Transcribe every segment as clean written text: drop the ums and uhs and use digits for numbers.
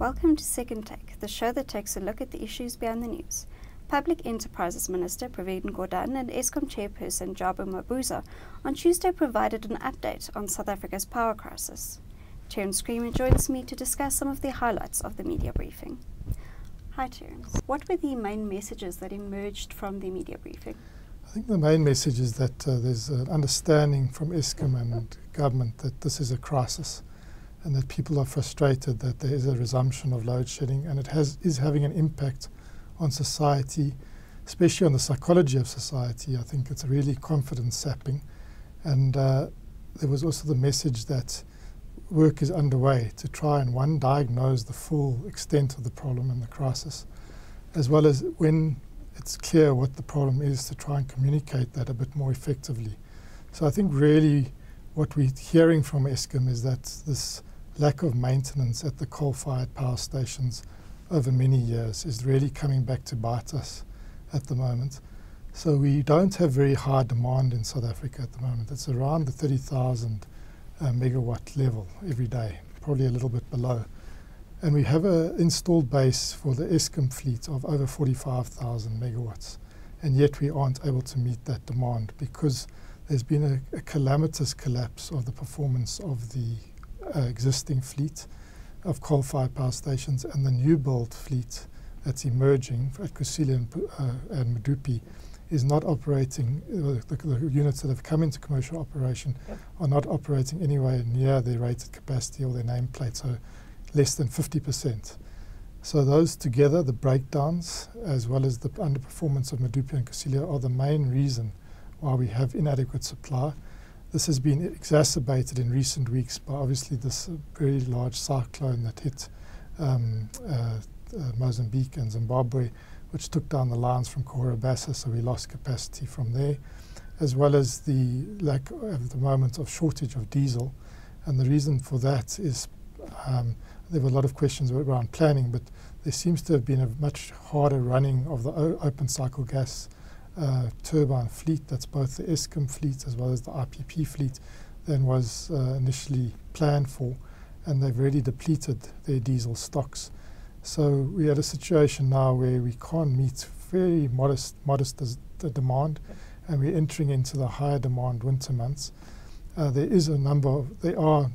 Welcome to Second Take, the show that takes a look at the issues behind the news. Public Enterprises Minister Pravin Gordhan and Eskom Chairperson Jabu Mabuza on Tuesday provided an update on South Africa's power crisis. Terence Creamer joins me to discuss some of the highlights of the media briefing. Hi Terence, what were the main messages that emerged from the media briefing? I think the main message is that there's an understanding from Eskom and government that this is a crisis and that people are frustrated that there is a resumption of load shedding, and it is having an impact on society, especially on the psychology of society. I think it's really confidence sapping. And there was also the message that work is underway to try and, one, diagnose the full extent of the problem and the crisis, as well as when it's clear what the problem is to try and communicate that a bit more effectively. So I think really what we're hearing from Eskom is that this lack of maintenance at the coal-fired power stations over many years is really coming back to bite us at the moment. So we don't have very high demand in South Africa at the moment. It's around the 30,000 megawatt level every day, probably a little bit below. And we have an installed base for the Eskom fleet of over 45,000 megawatts. And yet we aren't able to meet that demand because there's been a calamitous collapse of the performance of the existing fleet of coal-fired power stations, and the new build fleet that's emerging at Kusile and Medupi is not operating. The units that have come into commercial operation are not operating anywhere near their rated capacity or their nameplate, so less than 50%. So those together, the breakdowns, as well as the underperformance of Medupi and Kusile, are the main reason why we have inadequate supply. This has been exacerbated in recent weeks by obviously this very large cyclone that hit Mozambique and Zimbabwe, which took down the lines from Cahora Bassa, so we lost capacity from there, as well as the lack at the moment of shortage of diesel. And the reason for that is there were a lot of questions around planning, but there seems to have been a much harder running of the open cycle gas turbine fleet, that's both the Eskom fleet as well as the IPP fleet, than was initially planned for, and they've already depleted their diesel stocks. So we had a situation now where we can't meet very modest demand, and we're entering into the higher demand winter months. There are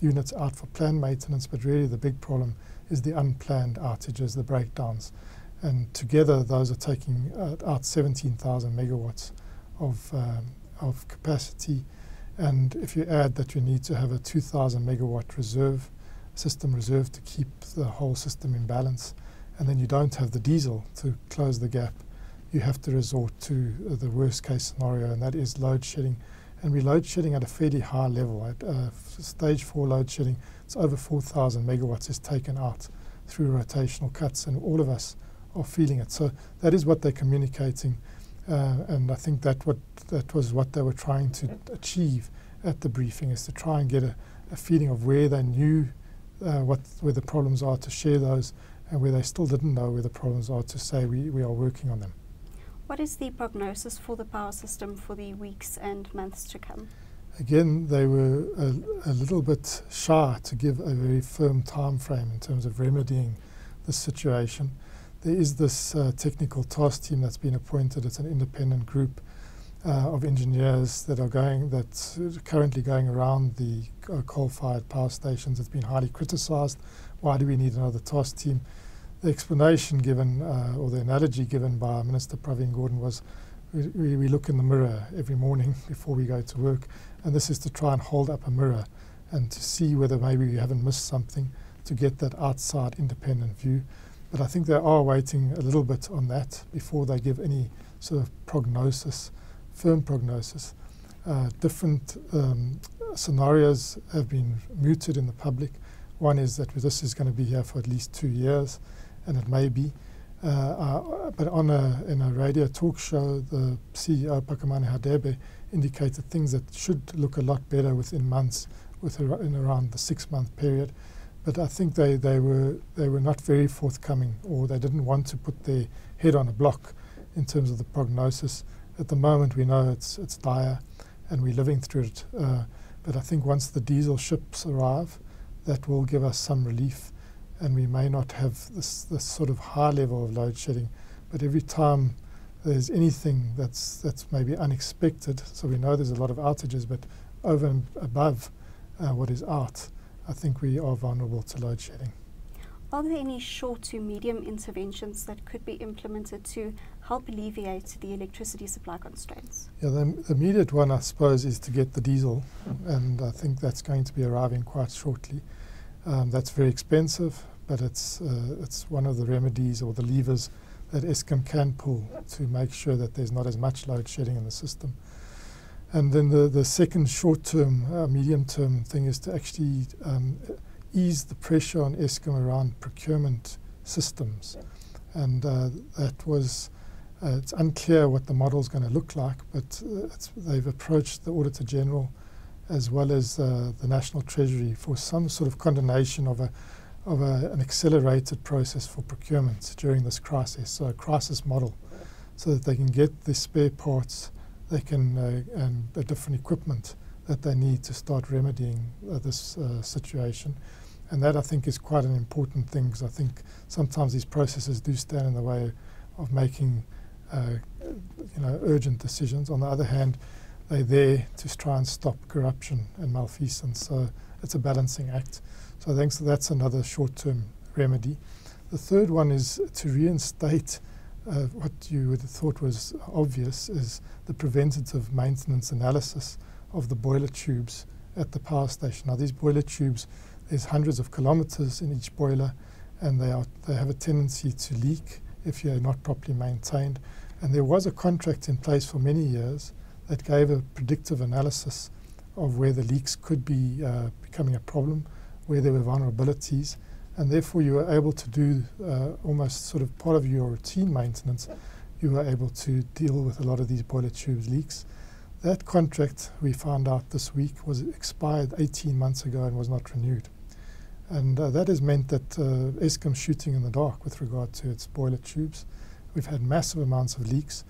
units out for planned maintenance, but really the big problem is the unplanned outages, the breakdowns. And together those are taking out 17,000 megawatts of capacity. And if you add that you need to have a 2,000 megawatt reserve, system reserve, to keep the whole system in balance, and then you don't have the diesel to close the gap, you have to resort to the worst case scenario, and that is load shedding. And we're load shedding at a fairly high level. At stage 4 load shedding, it's over 4,000 megawatts is taken out through rotational cuts, and all of us are feeling it. So that is what they're communicating, and I think that was what they were trying to achieve at the briefing, is to try and get a feeling of where they knew where the problems are, to share those, and where they still didn't know where the problems are, to say we are working on them. What is the prognosis for the power system for the weeks and months to come? Again, they were a little bit shy to give a very firm time frame in terms of remedying the situation. There is this technical task team that's been appointed. It's an independent group of engineers that's currently going around the coal-fired power stations. It's been highly criticised. Why do we need another task team? The explanation given, or the analogy given by Minister Pravin Gordhan, was we look in the mirror every morning before we go to work, and this is to try and hold up a mirror and to see whether maybe we haven't missed something, to get that outside independent view. But I think they are waiting a little bit on that before they give any sort of prognosis, firm prognosis. Different scenarios have been mooted in the public. One is that this is going to be here for at least 2 years, and it may be. But in a radio talk show, the CEO, Pakamane Hadebe, indicated things that should look a lot better within months, in around the 6-month period. But I think they were not very forthcoming, or they didn't want to put their head on a block in terms of the prognosis. At the moment we know it's dire, and we're living through it. But I think once the diesel ships arrive, that will give us some relief. and we may not have this sort of high level of load shedding, but every time there's anything that's maybe unexpected, so we know there's a lot of outages, but over and above what is out, I think we are vulnerable to load shedding. Are there any short to medium interventions that could be implemented to help alleviate the electricity supply constraints? Yeah, the immediate one, I suppose, is to get the diesel, and I think that's going to be arriving quite shortly. That's very expensive, but it's one of the remedies or the levers that Eskom can pull to make sure that there's not as much load shedding in the system. And then the second short-term, medium-term thing is to actually ease the pressure on Eskom around procurement systems. And that was, it's unclear what the model's going to look like, but they've approached the Auditor General as well as the National Treasury for some sort of condonation of an accelerated process for procurement during this crisis, so a crisis model, so that they can get the spare parts, they can and the different equipment that they need to start remedying this situation. And that, I think, is quite an important thing, because I think sometimes these processes do stand in the way of making urgent decisions. On the other hand, they're there to try and stop corruption and malfeasance, so it's a balancing act. So I think that's another short-term remedy. The third one is to reinstate what you would have thought was obvious, is the preventative maintenance analysis of the boiler tubes at the power station. Now, these boiler tubes, there's hundreds of kilometers in each boiler, and they have a tendency to leak if you're not properly maintained. And there was a contract in place for many years that gave a predictive analysis of where the leaks could be becoming a problem, where there were vulnerabilities, and therefore you were able to do almost sort of part of your routine maintenance. You were able to deal with a lot of these boiler tubes leaks. That contract, we found out this week, was expired 18 months ago and was not renewed. And that has meant that Eskom's shooting in the dark with regard to its boiler tubes. We've had massive amounts of leaks.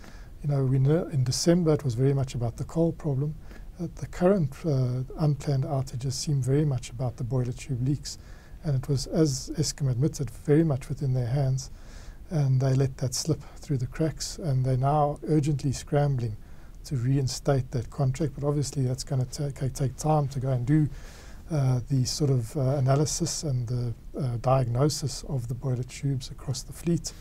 You know, we know in December it was very much about the coal problem. The current unplanned outages seem very much about the boiler tube leaks. And it was, as Eskom admitted, very much within their hands. And they let that slip through the cracks. And they're now urgently scrambling to reinstate that contract. But obviously that's going to take time to go and do the sort of analysis and the diagnosis of the boiler tubes across the fleet.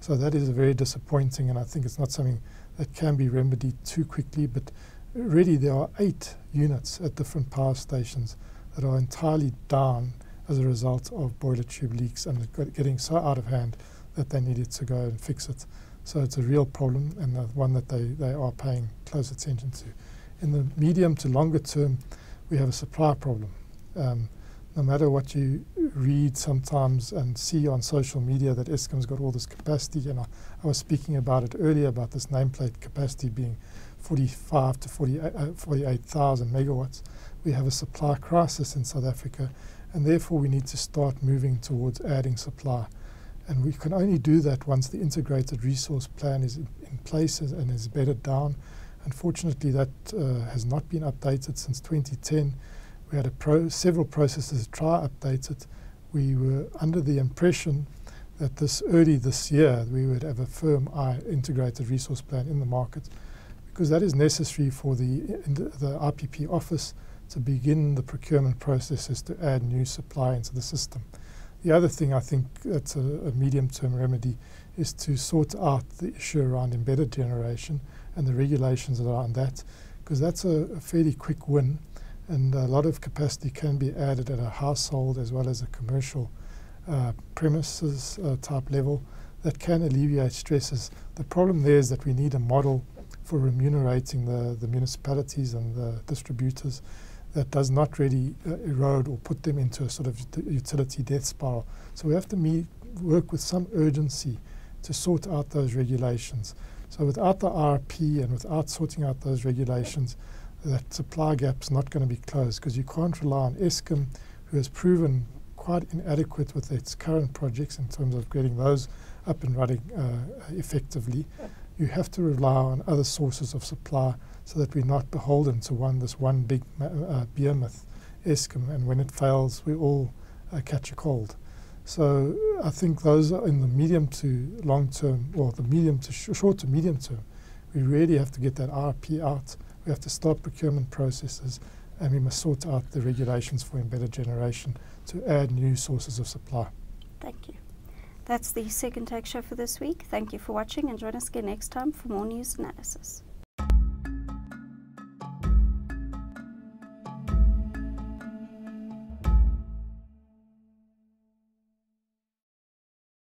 So that is very disappointing, and I think it's not something that can be remedied too quickly. But really, there are 8 units at different power stations that are entirely down as a result of boiler tube leaks, and it's getting so out of hand that they needed to go and fix it. So it's a real problem, and one that they are paying close attention to. In the medium to longer term, we have a supply problem. No matter what you read sometimes and see on social media that Eskom's got all this capacity, and I was speaking about it earlier, about this nameplate capacity being 45 to 48,000 megawatts, we have a supply crisis in South Africa, and therefore we need to start moving towards adding supply. And we can only do that once the integrated resource plan is in place and is bedded down. Unfortunately, that has not been updated since 2010. We had several processes to try update it. We were under the impression that early this year we would have a firm integrated resource plan in the market, because that is necessary for the IPP office to begin the procurement processes to add new supply into the system. The other thing I think that's a medium-term remedy is to sort out the issue around embedded generation and the regulations around that, because that's a fairly quick win. And a lot of capacity can be added at a household as well as a commercial premises type level that can alleviate stresses. The problem there is that we need a model for remunerating the municipalities and the distributors that does not really erode or put them into a sort of utility death spiral. So we have to work with some urgency to sort out those regulations. So without the RP and without sorting out those regulations, that supply gap's not going to be closed, because you can't rely on Eskom, who has proven quite inadequate with its current projects in terms of getting those up and running effectively. You have to rely on other sources of supply so that we're not beholden to this one big behemoth, Eskom, and when it fails, we all catch a cold. So I think those are in the medium to long term, or the medium to short to medium term, we really have to get that RP out. We have to start procurement processes, and we must sort out the regulations for embedded generation to add new sources of supply. Thank you. That's the Second Take Show for this week. Thank you for watching, and join us again next time for more news analysis.